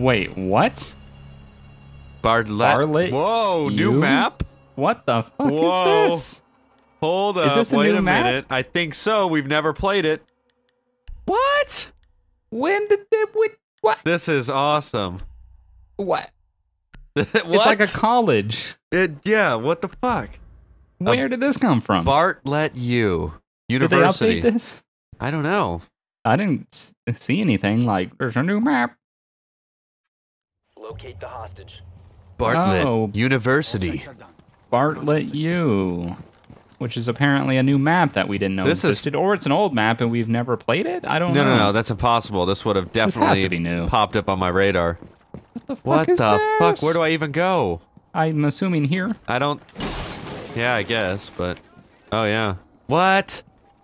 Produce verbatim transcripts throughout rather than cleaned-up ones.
Wait, what? Bartlett. Bartlett. Whoa, U? New map? What the fuck Whoa. is this? Hold up, is this a wait new a map? minute. I think so. We've never played it. What? When did it, we, what? This is awesome. What? what? It's like a college. It, yeah, what the fuck? Where um, did this come from? Bartlett U. University. Did they update this? I don't know. I didn't see anything like, there's a new map. Locate the hostage. Bartlett oh, University. Bartlett U. Which is apparently a new map that we didn't know this existed. Is, or it's an old map and we've never played it? I don't no, know. No, no, no, that's impossible. This would have definitely new. popped up on my radar. What the fuck What is the this? fuck? Where do I even go? I'm assuming here. I don't... Yeah, I guess, but... Oh, yeah. What?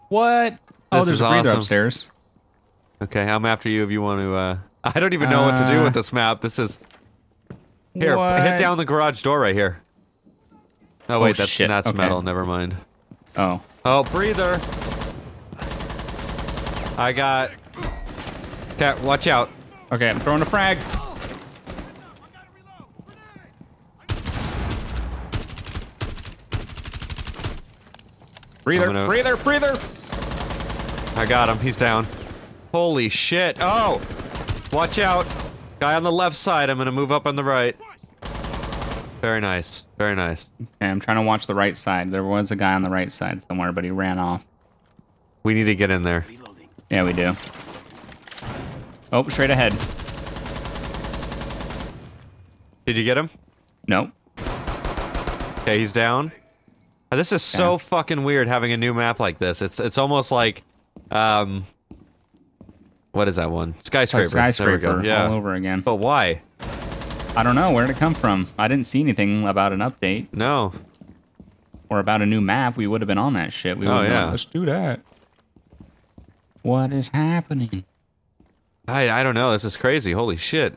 What? This oh, there's is a reader awesome. upstairs. Okay, I'm after you if you want to, uh... I don't even know uh, what to do with this map. This is... Here, what? hit down the garage door right here. Oh, wait, oh, that's, that's okay. metal. Never mind. Oh. Oh, breather! I got... Okay, watch out. Okay, I'm throwing a frag. Breather, gonna... breather, breather! I got him, he's down. Holy shit, oh! Watch out! Guy on the left side, I'm gonna move up on the right. Very nice, very nice. Okay, I'm trying to watch the right side. There was a guy on the right side somewhere, but he ran off. We need to get in there. Yeah, we do. Oh, straight ahead. Did you get him? No. Okay, he's down. Oh, this is so yeah. fucking weird having a new map like this. It's it's almost like, um, what is that one? Skyscraper. Oh, skyscraper. There we go. Yeah. All over again. But why? I don't know. Where did it come from? I didn't see anything about an update. No. Or about a new map. We would have been on that shit. We would oh, have yeah. been, let's do that. What is happening? I I don't know. This is crazy. Holy shit.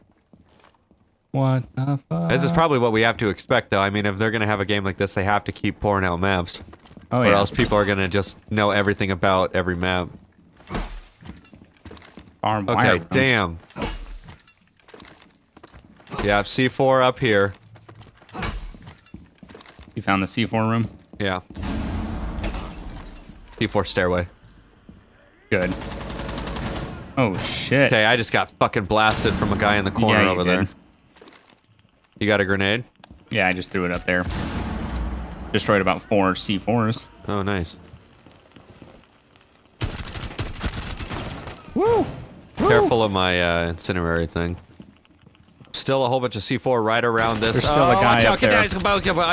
What the fuck? This is probably what we have to expect, though. I mean, if they're gonna have a game like this, they have to keep pouring out maps. Oh, yeah. Or else people are gonna just know everything about every map. Arm okay, wire, damn. Yeah, C four up here. You found the C four room? Yeah. C four stairway. Good. Oh, shit. Okay, I just got fucking blasted from a guy in the corner yeah, over did. there. You got a grenade? Yeah, I just threw it up there. Destroyed about four C fours. Oh, nice. Woo! Woo! Careful of my uh, incendiary thing. Still a whole bunch of C four right around this. There's still oh, a guy up there.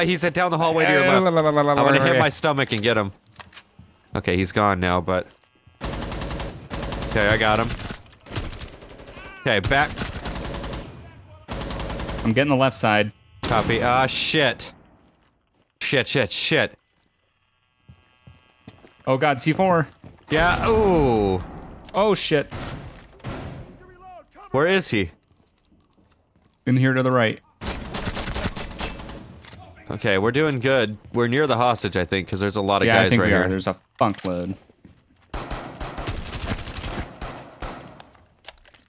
He's down the hallway to your left. I'm gonna hit my stomach and get him. Okay, he's gone now, but... Okay, I got him. Okay, back... I'm getting the left side. Copy. Ah, uh, shit. Shit, shit, shit. Oh god, C four. Yeah, ooh. Oh shit. Where is he? In here to the right. Okay, we're doing good. We're near the hostage, I think, because there's a lot of yeah, guys I think right we are. here. There's a funk load.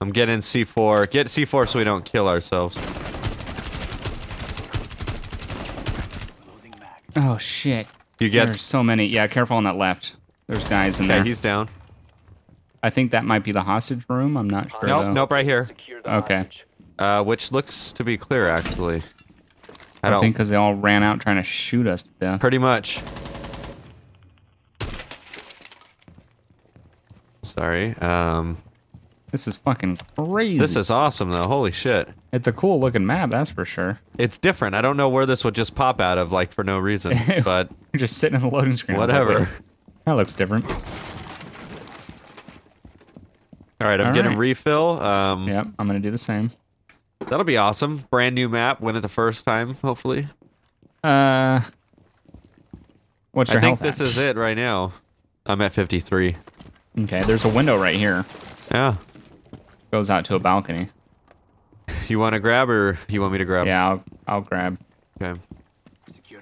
I'm getting C four. Get C four so we don't kill ourselves. Oh shit! You get there's so many. Yeah, careful on that left. There's guys in okay, there. Okay, he's down. I think that might be the hostage room. I'm not sure. Nope, though. nope, right here. Okay. Uh, which looks to be clear actually. I, I don't think because they all ran out trying to shoot us to death. Pretty much. Sorry. Um. This is fucking crazy. This is awesome though. Holy shit. It's a cool looking map, that's for sure. It's different. I don't know where this would just pop out of, like, for no reason, but... You're just sitting in the loading screen. Whatever. That looks different. Alright, I'm All getting right. refill. Um, yep, I'm gonna do the same. That'll be awesome. Brand new map. Win it the first time, hopefully. Uh... What's your I health I think this at? is it right now. I'm at fifty-three. Okay, there's a window right here. Yeah. Goes out to a balcony. You want to grab or you want me to grab? Yeah, I'll, I'll grab. Okay.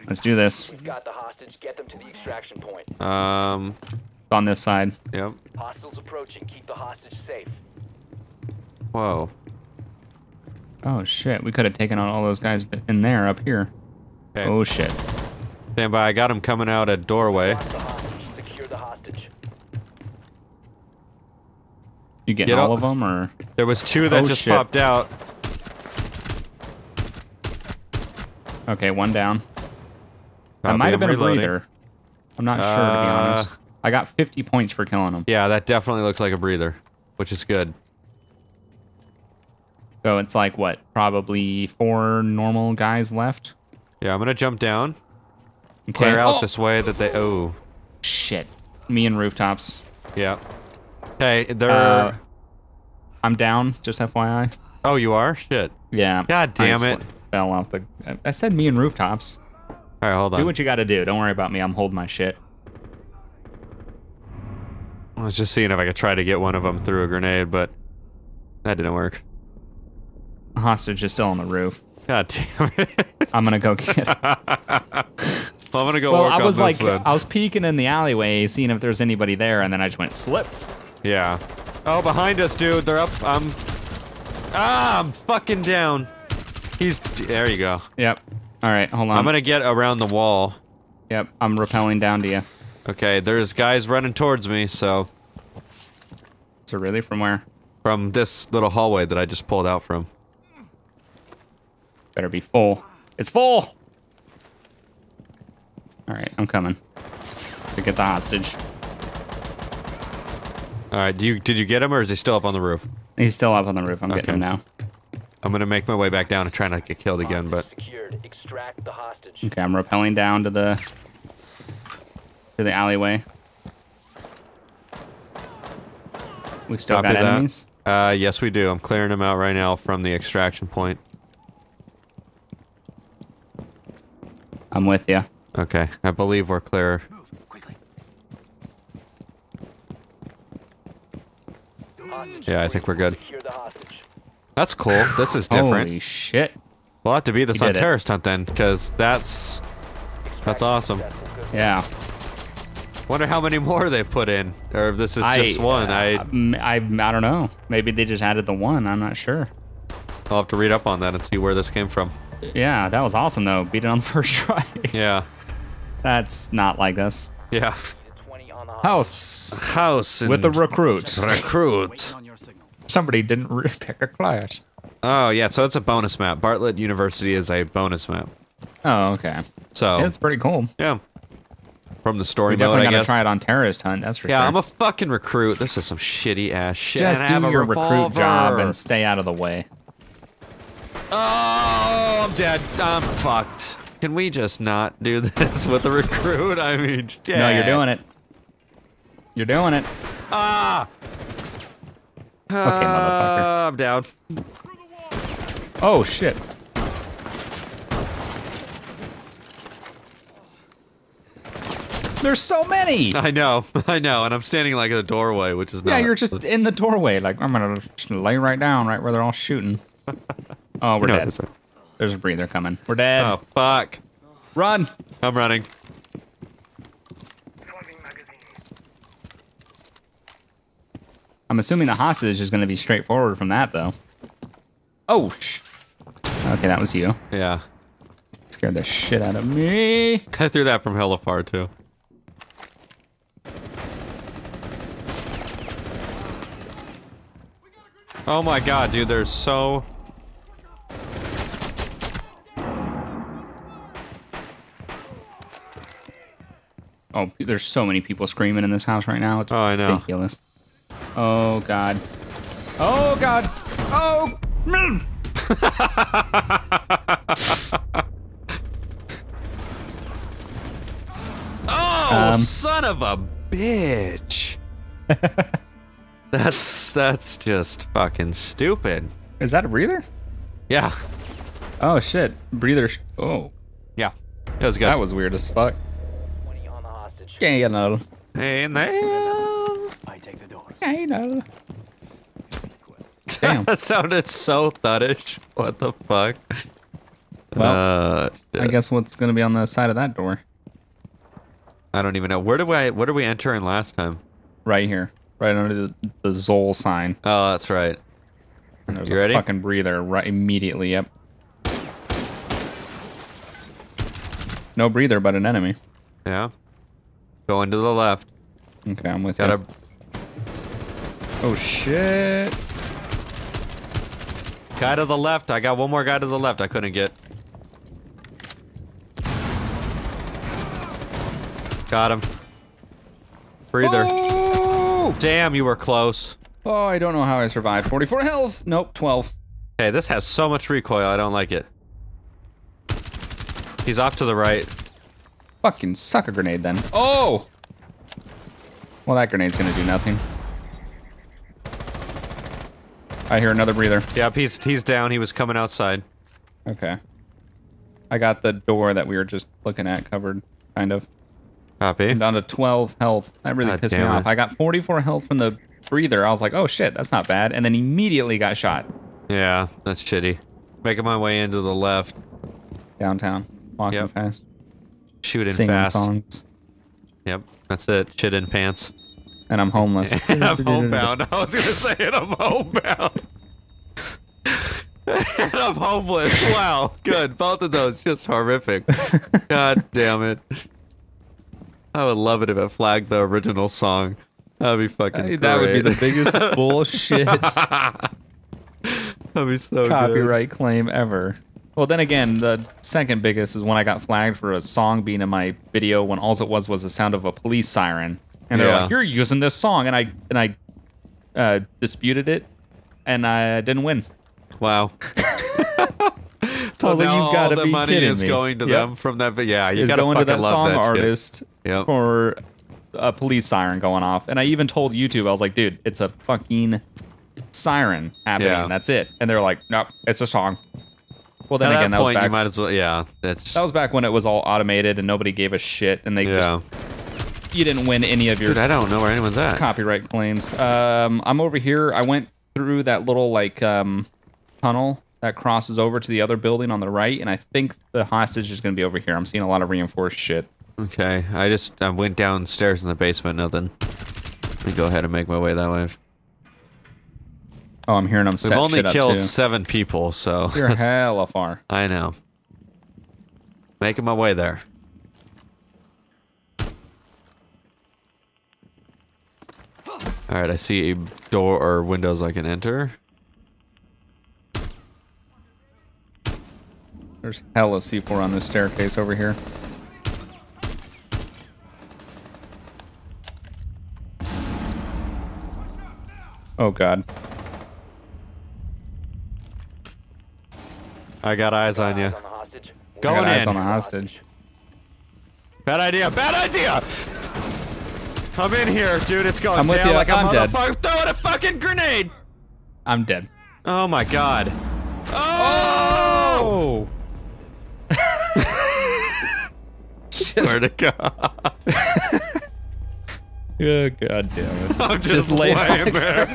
Let's do this. We've got the hostage. Get them to the extraction point. Um, on this side. Yep. Hostiles approaching. Keep the hostage safe. Whoa. Oh shit, we could have taken on all those guys in there up here. Okay. Oh shit. Stand by, I got him coming out a doorway. Secure the hostage. You getting Get all up. of them or? There was two that oh, just shit. popped out. Okay, one down. Probably that might have been reloading. a breather. I'm not uh, sure, to be honest. I got fifty points for killing him. Yeah, that definitely looks like a breather, which is good. So it's like, what, probably four normal guys left? Yeah, I'm going to jump down. Okay. Clear out oh. this way that they... Oh. Shit. Me and rooftops. Yeah. Hey, they're... Uh, I'm down, just F Y I. Oh, you are? Shit. Yeah. God damn I it. Fell off the... I said me and rooftops. All right, hold on. Do what you got to do. Don't worry about me. I'm holding my shit. I was just seeing if I could try to get one of them through a grenade, but that didn't work. The hostage is still on the roof. God damn it. I'm going to go get it. well, I'm going to go well, work I was on this like, then. I was peeking in the alleyway, seeing if there's anybody there, and then I just went slip. Yeah. Oh, behind us, dude. They're up. I'm... Ah, I'm fucking down. He's... There you go. Yep. All right, hold on. I'm going to get around the wall. Yep, I'm rappelling down to you. Okay, there's guys running towards me, so... So really? From where? From this little hallway that I just pulled out from. Better be full. It's full! All right, I'm coming. To get the hostage. All right, do you, did you get him, or is he still up on the roof? He's still up on the roof. I'm okay. getting him now. I'm going to make my way back down and try not to get killed again, but... Extract the hostage. Okay, I'm rappelling down to the... to the alleyway. We still Copy got that. enemies? Uh, yes we do. I'm clearing them out right now from the extraction point. I'm with you. Okay, I believe we're clear. Move, quickly. Yeah, I think we're good. That's cool. This is different. Holy shit. We'll have to beat this on terrorist hunt then, because that's that's awesome. Yeah. Wonder how many more they've put in, or if this is I, just one. Uh, I, I I don't know. Maybe they just added the one. I'm not sure. I'll have to read up on that and see where this came from. Yeah, that was awesome though. Beat it on the first try. Yeah. That's not like us. Yeah. House. House with the recruit. Recruit. Somebody didn't pick a class. Oh, yeah, so it's a bonus map. Bartlett University is a bonus map. Oh, okay. So yeah, it's pretty cool. Yeah. From the story we mode, I gotta guess. Try it on Terrorist Hunt, that's for yeah, sure. Yeah, I'm a fucking recruit. This is some shitty-ass shit. Just and do I have your a recruit job and stay out of the way. Oh, I'm dead. I'm fucked. Can we just not do this with a recruit? I mean, dead. No, you're doing it. You're doing it. Ah! Okay, motherfucker. Uh, I'm down. Oh, shit. There's so many! I know, I know, and I'm standing like in the doorway, which is yeah, not... Yeah, you're just in the doorway, like, I'm gonna just lay right down, right where they're all shooting. Oh, we're no, dead. A... There's a breather coming. We're dead. Oh, fuck. Run! I'm running. I'm assuming the hostage is gonna be straightforward from that, though. Oh, sh okay, that was you. Yeah. Scared the shit out of me. I threw that from hella far, too. Oh my god, dude, there's so... Oh, there's so many people screaming in this house right now. It's oh, I know. ridiculous. Oh, god. Oh, god. Oh! oh, um, son of a bitch. that's that's just fucking stupid. Is that a breather? Yeah. Oh shit, breather. Sh oh. Yeah. That was good. That was weird as fuck. twenty on the hostage. Hey, you know. Hey, no. I take the doors. Hey, no. Damn. That sounded so thuddish. What the fuck? Well, uh, I guess what's gonna be on the side of that door? I don't even know. Where do I? Where did we enter in last time? Right here, right under the, the Zol sign. Oh, that's right. And there's you a ready? Fucking breather right immediately, yep. No breather, but an enemy. Yeah. Going to the left. Okay, I'm with Gotta... you. Oh, shit. Guy to the left. I got one more guy to the left I couldn't get. Got him. Breather. Oh! Damn, you were close. Oh, I don't know how I survived. forty-four health. Nope, twelve. Hey, this has so much recoil. I don't like it. He's off to the right. Fucking sucker grenade then. Oh! Well, that grenade's gonna do nothing. I hear another breather. Yep, he's, he's down. He was coming outside. Okay. I got the door that we were just looking at covered, kind of. Copy. I'm down to twelve health. That really God pissed me it. off. I got forty-four health from the breather. I was like, oh shit, that's not bad. And then immediately got shot. Yeah, that's shitty. Making my way into the left. Downtown. Walking yep. fast. Shooting Singing fast. songs. Yep, that's it. Shit in pants. And I'm homeless. And I'm homebound. I was gonna say, and I'm homebound. And I'm homeless. Wow, good. Both of those just horrific. God damn it. I would love it if it flagged the original song. That'd be fucking. Hey, great. That would be the biggest bullshit. That'd be so copyright good. claim ever. Well, then again, the second biggest is when I got flagged for a song being in my video when all it was was the sound of a police siren. And they're yeah. like, "You're using this song," and I and I uh, disputed it, and I didn't win. Wow! So like, now you gotta all the be money is me. going to yep. them from that. But yeah, you is gotta going to that song that artist yep. for a police siren going off. And I even told YouTube, I was like, "Dude, it's a fucking siren happening. Yeah. That's it." And they're like, "Nope, it's a song." Well, then At again, that, that point, was back. You might as well, yeah, that's that was back when it was all automated and nobody gave a shit, and they yeah. just. You didn't win any of your Dude, I don't know where anyone's at. Copyright claims. Um, I'm over here. I went through that little like um, tunnel that crosses over to the other building on the right, and I think the hostage is going to be over here. I'm seeing a lot of reinforced shit. Okay, I just I went downstairs in the basement. Nothing. Let me go ahead and make my way that way. Oh, I'm hearing them set shit up too. We've only killed seven people, so you're hella far. I know. Making my way there. All right, I see a door or windows I can enter. There's hella C four on this staircase over here. Oh God. I got eyes on you. Going in. Eyes on the hostage. Bad idea, bad idea! I'm in here, dude. It's going I'm down with you. like I'm a motherfucker throwing a fucking grenade. I'm dead. Oh my God. Oh! oh! Swear to God. Oh, God damn it. I'm just, just laying on the ground.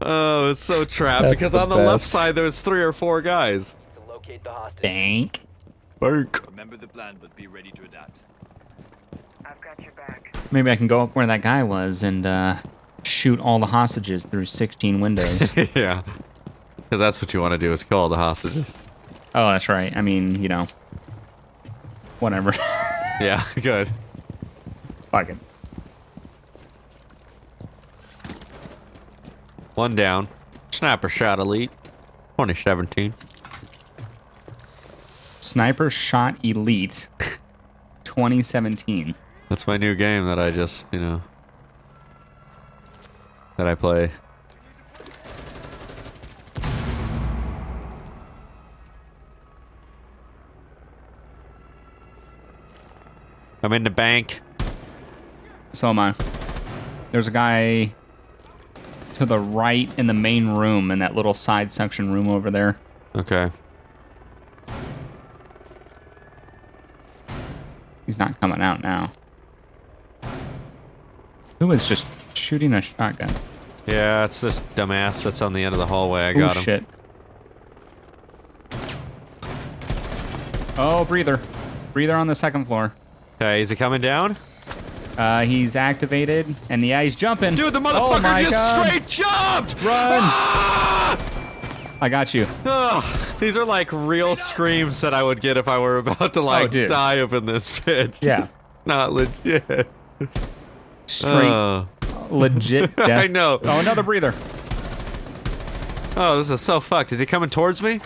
Oh, it's so trapped That's because the on the best. left side there was three or four guys. To locate the hostage. Bank. Bank. Remember the plan, but be ready to adapt. I've got your back. Maybe I can go up where that guy was and uh, shoot all the hostages through sixteen windows. Yeah, because that's what you want to do is kill all the hostages. Oh, that's right. I mean, you know, whatever. Yeah, good. Fuck it. One down. Sniper shot elite. twenty seventeen. Sniper shot elite. twenty seventeen. That's my new game that I just, you know, that I play. I'm in the bank. So am I. There's a guy to the right in the main room, in that little side section room over there. Okay. He's not coming out now. Who is just shooting a shotgun? Yeah, it's this dumbass that's on the end of the hallway. I Ooh, got him. Shit. Oh, breather. Breather on the second floor. Okay, is he coming down? Uh, he's activated, and yeah, he's jumping. Dude, the motherfucker oh my just God. straight jumped! Run! Ah! I got you. Oh, these are like real screams that I would get if I were about to like oh, die up in this bitch. Yeah. Not legit. Straight uh. legit death. I know. Oh, another breather. Oh, this is so fucked. Is he coming towards me?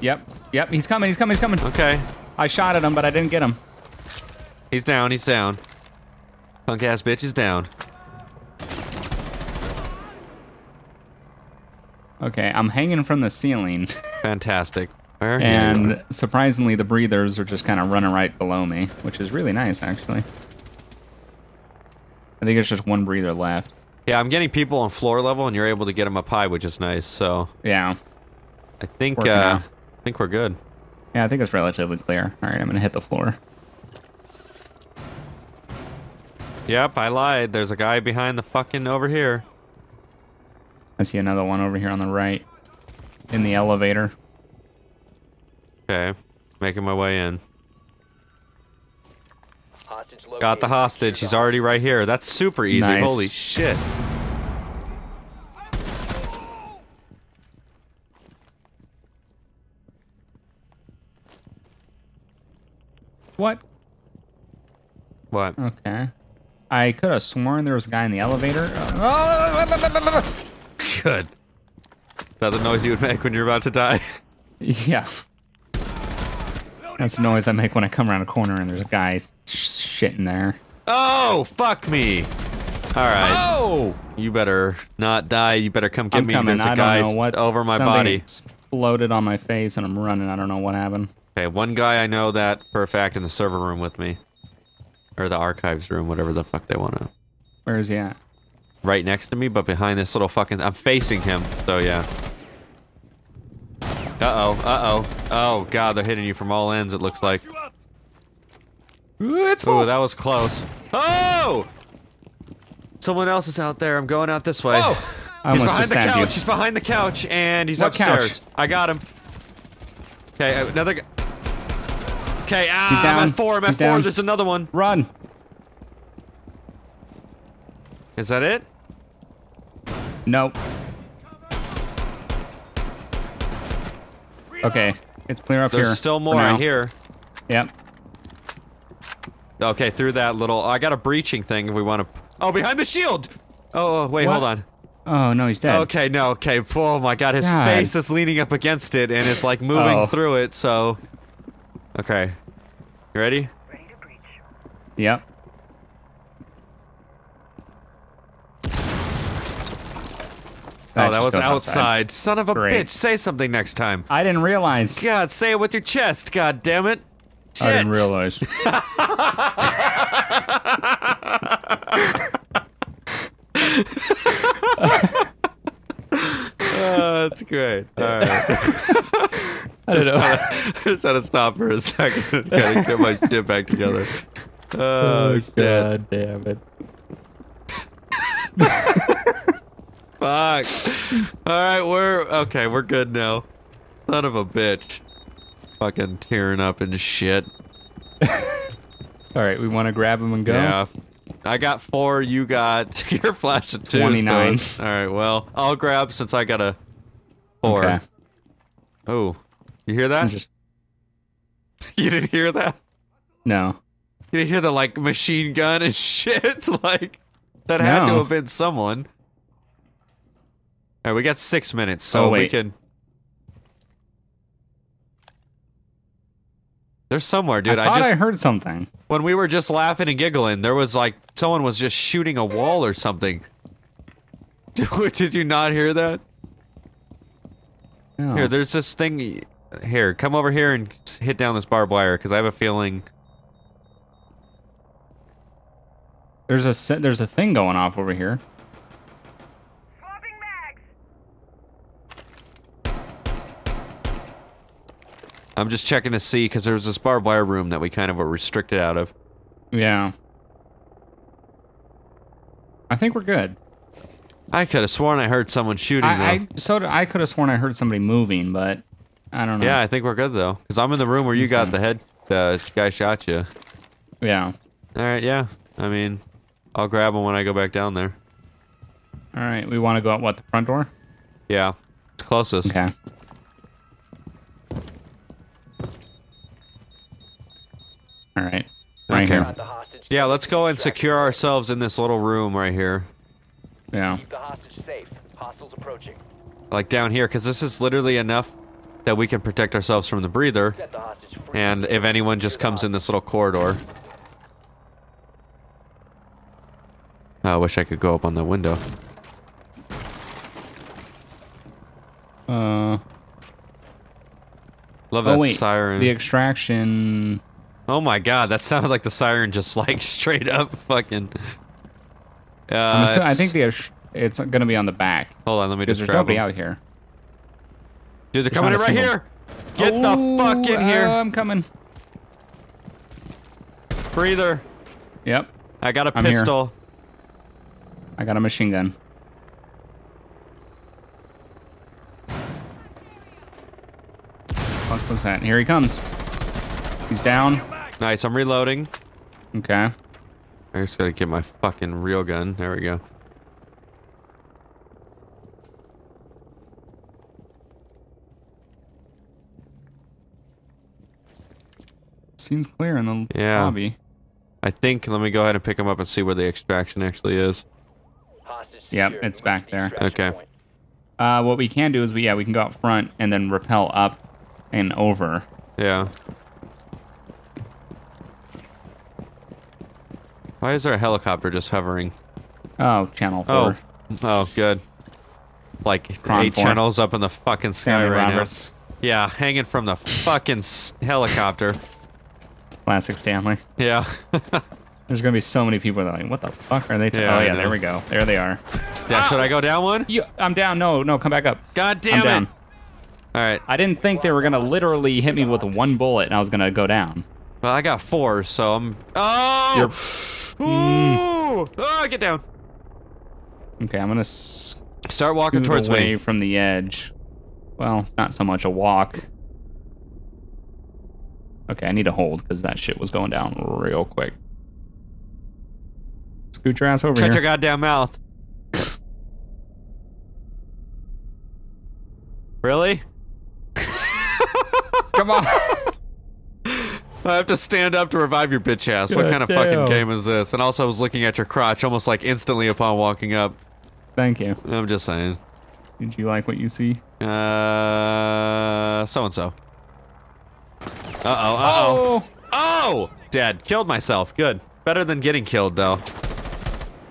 Yep. Yep, he's coming, he's coming, he's coming. Okay. I shot at him, but I didn't get him. He's down, he's down. Punk ass bitch is down. Okay, I'm hanging from the ceiling. Fantastic. Where are and you? Surprisingly, the breathers are just kind of running right below me, which is really nice, actually. I think it's just one breather left. Yeah, I'm getting people on floor level, and you're able to get them up high, which is nice. So yeah, I think uh, I think we're good. Yeah, I think it's relatively clear. All right, I'm gonna hit the floor. Yep, I lied. There's a guy behind the fucking over here. I see another one over here on the right. In the elevator. Okay. Making my way in. Got the hostage. He's already right here. That's super easy. Nice. Holy shit. What? What? Okay. I could have sworn there was a guy in the elevator. Oh. Good. Is that the noise you would make when you're about to die? Yeah. That's the noise I make when I come around a corner and there's a guy shitting there. Oh, fuck me. All right. Oh! You better not die. You better come get I'm me. Coming. There's a I guy don't know what, over my body. Exploded on my face and I'm running. I don't know what happened. Okay, one guy I know that for a fact in the server room with me. Or the archives room, whatever the fuck they want to. Where is he at? Right next to me, but behind this little fucking... I'm facing him, so yeah. Uh-oh, uh-oh. Oh, God, they're hitting you from all ends, it looks like. Ooh, it's Ooh that was close. Oh! Someone else is out there. I'm going out this way. Oh! He's behind the couch. You. He's behind the couch, and he's what upstairs. Couch? I got him. Okay, another guy. Okay, ah, he's down. I'm at four, I'm at four, there's another one. Run. Is that it? Nope. Okay, it's clear up there's here. There's still more right here. Yep. Okay, through that little, I got a breaching thing if we want to. Oh, behind the shield! Oh, oh wait, what? Hold on. Oh, no, he's dead. Okay, no, okay, oh my god, his god. face is leaning up against it and it's like moving oh. through it, so. Okay. You ready? Ready to breach. Yep. That oh, that was outside. outside. Son of a Great. bitch. Say something next time. I didn't realize. God, say it with your chest. God damn it. Shit. I didn't realize. Oh, that's great. All right. I don't know. I just had to stop for a second and kind of get my shit back together. Oh, oh god damn it. Fuck. Alright, we're... Okay, we're good now. Son of a bitch. Fucking tearing up and shit. Alright, we want to grab him and go? Yeah. I got four, you got... You're flashing two. twenty-nine. So alright, well, I'll grab since I got a four. Okay. Oh. You hear that? Just... You didn't hear that? No. You didn't hear the, like, machine gun and shit? Like, that no. had to have been someone. Alright, we got six minutes, so oh, we can... They're somewhere, dude. I thought I, just... I heard something. When we were just laughing and giggling, there was, like, someone was just shooting a wall or something. Did you not hear that? No. Here, there's this thing... Here, come over here and hit down this barbed wire, because I have a feeling... There's a there's a thing going off over here. Swapping bags. I'm just checking to see, because there's this barbed wire room that we kind of were restricted out of. Yeah. I think we're good. I could have sworn I heard someone shooting, I, I So did, I could have sworn I heard somebody moving, but... I don't know. Yeah, I think we're good though, because I'm in the room where you got the head. The uh, guy shot you. Yeah. All right. Yeah. I mean, I'll grab them when I go back down there. All right, we want to go out, what, the front door? Yeah, it's closest. Okay. All right, right okay. here. Yeah, let's go and secure ourselves in this little room right here. Yeah. Keep the hostage safe. Hostiles approaching. Like down here, because this is literally enough that we can protect ourselves from the breather. And if anyone just comes in this little corridor. I wish I could go up on the window. Uh. Love that oh, wait. siren. The extraction. Oh my god, that sounded like the siren just like straight up fucking. Uh, I think the it's gonna be on the back. Hold on, let me just there's nobody out here. Dude, they're coming in right here! Get oh, the fuck in here! Uh, I'm coming. Breather. Yep. I got a I'm pistol. Here. I got a machine gun. Fuck was that? Here he comes. He's down. Nice, I'm reloading. Okay. I just gotta get my fucking real gun. There we go. Seems clear in the yeah. lobby. I think, let me go ahead and pick him up and see where the extraction actually is. Yep, it's back there. Okay. Uh, what we can do is, we, yeah, we can go out front and then rappel up and over. Yeah. Why is there a helicopter just hovering? Oh, channel four. Oh, oh good. Like Cron eight four. Channels up in the fucking sky Stanley right Roberts. now. Yeah, hanging from the fucking helicopter. Classic Stanley. Yeah. There's gonna be so many people that are like, what the fuck are they talking about? Yeah, oh yeah, there we go. There they are. Yeah, ah! Should I go down one? You, I'm down. No, no, come back up. God damn I'm it. Down. All right. I didn't think they were gonna literally hit me with one bullet and I was gonna go down. Well, I got four, so I'm. Oh! You're... Ooh! Mm. Oh, get down. Okay, I'm gonna start walking towards away me from the edge. Well, it's not so much a walk. Okay, I need to hold because that shit was going down real quick. Scoot your ass over Shut here. Shut your goddamn mouth. Really? Come on. I have to stand up to revive your bitch ass. God what kind of damn. fucking game is this? And also I was looking at your crotch almost like instantly upon walking up. Thank you. I'm just saying. Did you like what you see? Uh, so-and-so. Uh-oh, uh-oh. Oh! Oh! Dead. Killed myself. Good. Better than getting killed, though.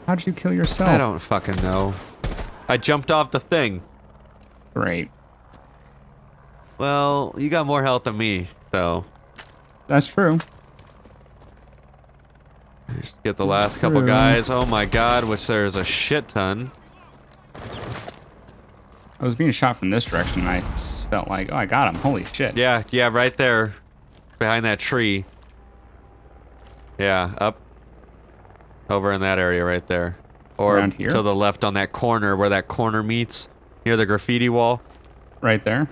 How'd you kill yourself? I don't fucking know. I jumped off the thing. Great. Well, you got more health than me, so... That's true. Just get the last couple guys. Oh my god, which there's a shit ton. I was being shot from this direction and I felt like, oh, I got him. Holy shit. Yeah, yeah, right there. Behind that tree. Yeah, up. Over in that area right there. Or around here? To the left on that corner where that corner meets. Near the graffiti wall. Right there?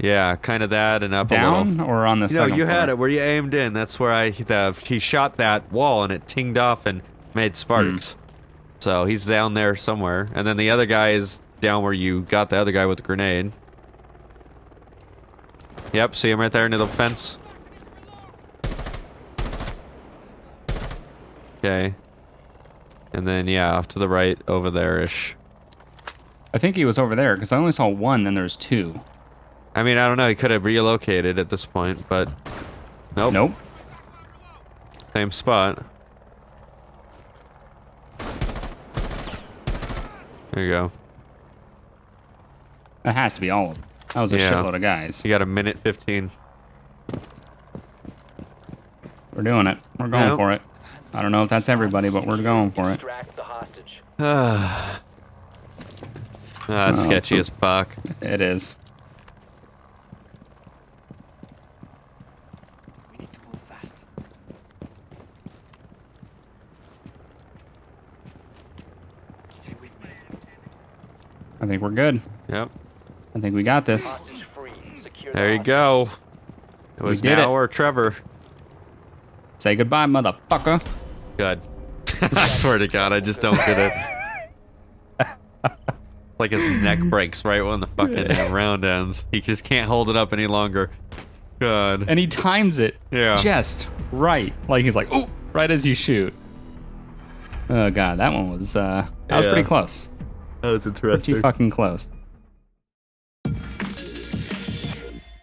Yeah, kind of that and up down a little. Or on the no, you floor? Had it where you aimed in. That's where I the, he shot that wall and it tinged off and made sparks. Mm. So he's down there somewhere, and then the other guy is down where you got the other guy with the grenade. Yep, see him right there near the fence. Okay, and then yeah, off to the right over there ish. I think he was over there because I only saw one. Then there's two. I mean, I don't know, he could have relocated at this point, but... Nope. Nope. Same spot. There you go. That has to be all of them. That was a yeah. shitload of guys. You got a minute fifteen. We're doing it. We're going nope. for it. I don't know if that's everybody, but we're going for it. Ah, that's oh, sketchy as fuck. It is. I think we're good. Yep. I think we got this. There you go. It was now or Trevor. Say goodbye, motherfucker. Good. I swear to God, I just don't get it. Like his neck breaks right when the fucking round ends. He just can't hold it up any longer. God. And he times it yeah. just right. Like he's like, oh, right as you shoot. Oh God, that one was, uh, that yeah. was pretty close. That was interesting. Pretty fucking close.